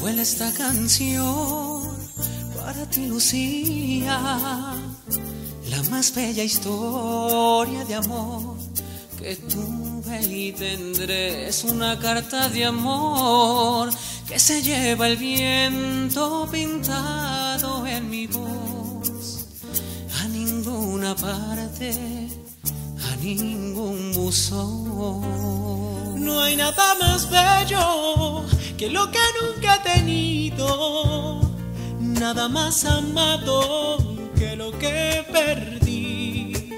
Vuela esta canción para ti, Lucía, la más bella historia de amor que tuve y tendré. Es una carta de amor que se lleva el viento pintado en mi voz. A ninguna parte, a ningún buzón. No hay nada más bello que lo que nunca he tenido, nada más amado que lo que perdí.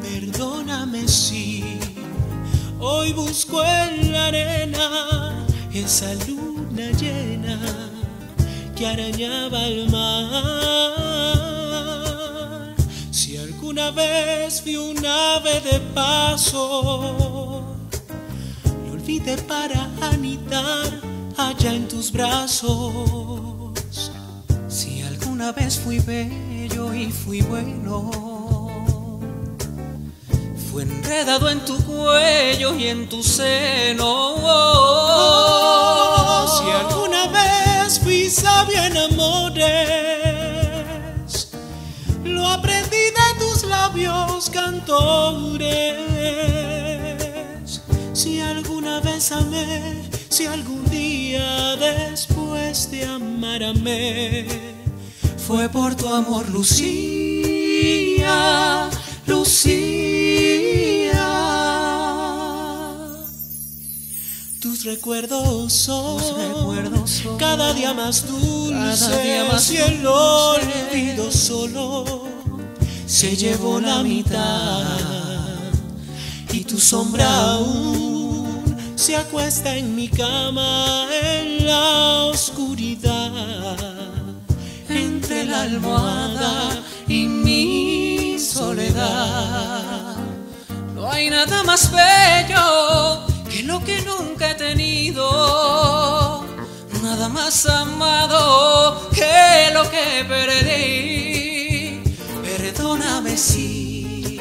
Perdóname si hoy busco en la arena esa luna llena que arañaba el mar. Si alguna vez fui un ave de paso, lo olvidé para anitar allá en tus brazos. Si alguna vez fui bello y fui bueno, fue enredado en tu cuello y en tu seno. Oh, si alguna vez fui sabio en amores, lo aprendí de tus labios cantores. Si alguna vez amé, si algún día después de amar amé, fue por tu amor, Lucía, Lucía. Tus recuerdos son cada día más dulces, y el olvido solo se llevó la mitad, y tu sombra aún se acuesta en mi cama en la oscuridad, entre la almohada y mi soledad. No hay nada más bello que lo que nunca he tenido, nada más amado que lo que perdí. Perdóname si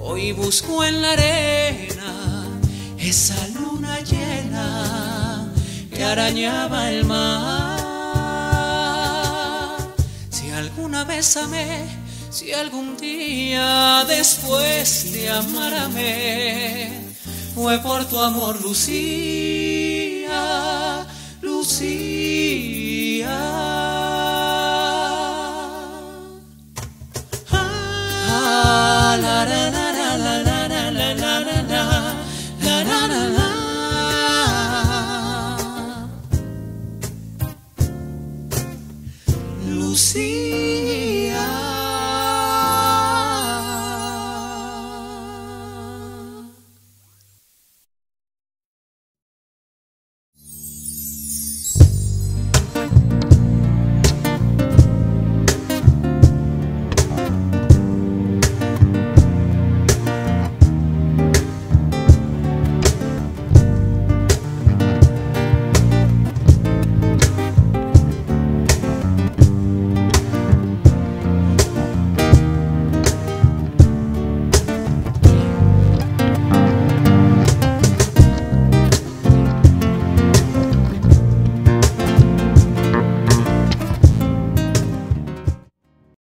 hoy busco en la arena esa luna llena que arañaba el mar. Alguna vez amé, si algún día después de amar amé, fue por tu amor, Lucía, Lucía. Ah, la, la, la.